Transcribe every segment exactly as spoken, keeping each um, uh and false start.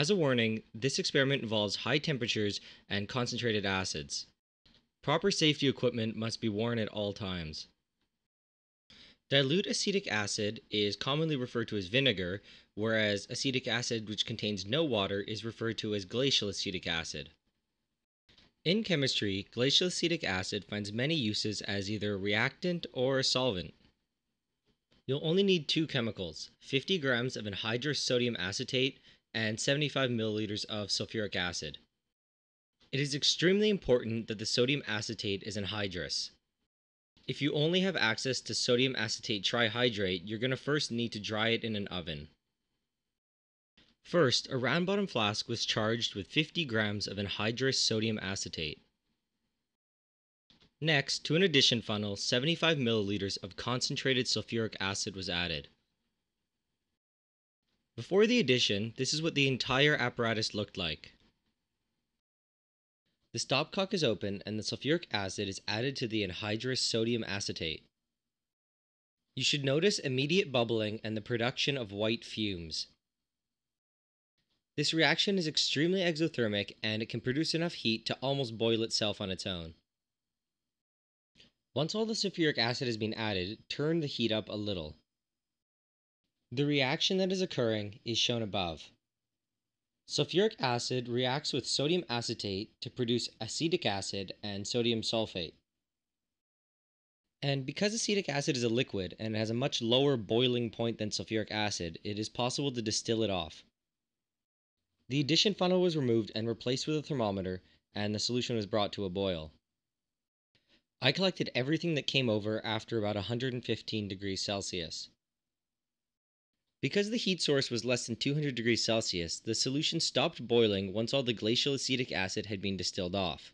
As a warning, this experiment involves high temperatures and concentrated acids. Proper safety equipment must be worn at all times. Dilute acetic acid is commonly referred to as vinegar, whereas acetic acid which contains no water is referred to as glacial acetic acid. In chemistry, glacial acetic acid finds many uses as either a reactant or a solvent. You'll only need two chemicals, fifty grams of anhydrous sodium acetate and seventy-five milliliters of sulfuric acid. It is extremely important that the sodium acetate is anhydrous. If you only have access to sodium acetate trihydrate, you're going to first need to dry it in an oven. First, a round bottom flask was charged with fifty grams of anhydrous sodium acetate. Next, to an addition funnel, seventy-five milliliters of concentrated sulfuric acid was added. Before the addition, this is what the entire apparatus looked like. The stopcock is open and the sulfuric acid is added to the anhydrous sodium acetate. You should notice immediate bubbling and the production of white fumes. This reaction is extremely exothermic and it can produce enough heat to almost boil itself on its own. Once all the sulfuric acid has been added, turn the heat up a little. The reaction that is occurring is shown above. Sulfuric acid reacts with sodium acetate to produce acetic acid and sodium sulfate. And because acetic acid is a liquid and has a much lower boiling point than sulfuric acid, it is possible to distill it off. The addition funnel was removed and replaced with a thermometer, and the solution was brought to a boil. I collected everything that came over after about one hundred fifteen degrees Celsius. Because the heat source was less than two hundred degrees Celsius, the solution stopped boiling once all the glacial acetic acid had been distilled off.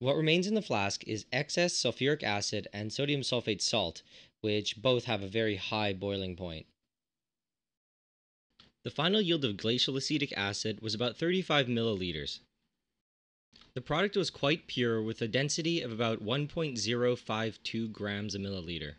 What remains in the flask is excess sulfuric acid and sodium sulfate salt, which both have a very high boiling point. The final yield of glacial acetic acid was about thirty-five milliliters. The product was quite pure with a density of about one point zero five two grams a milliliter.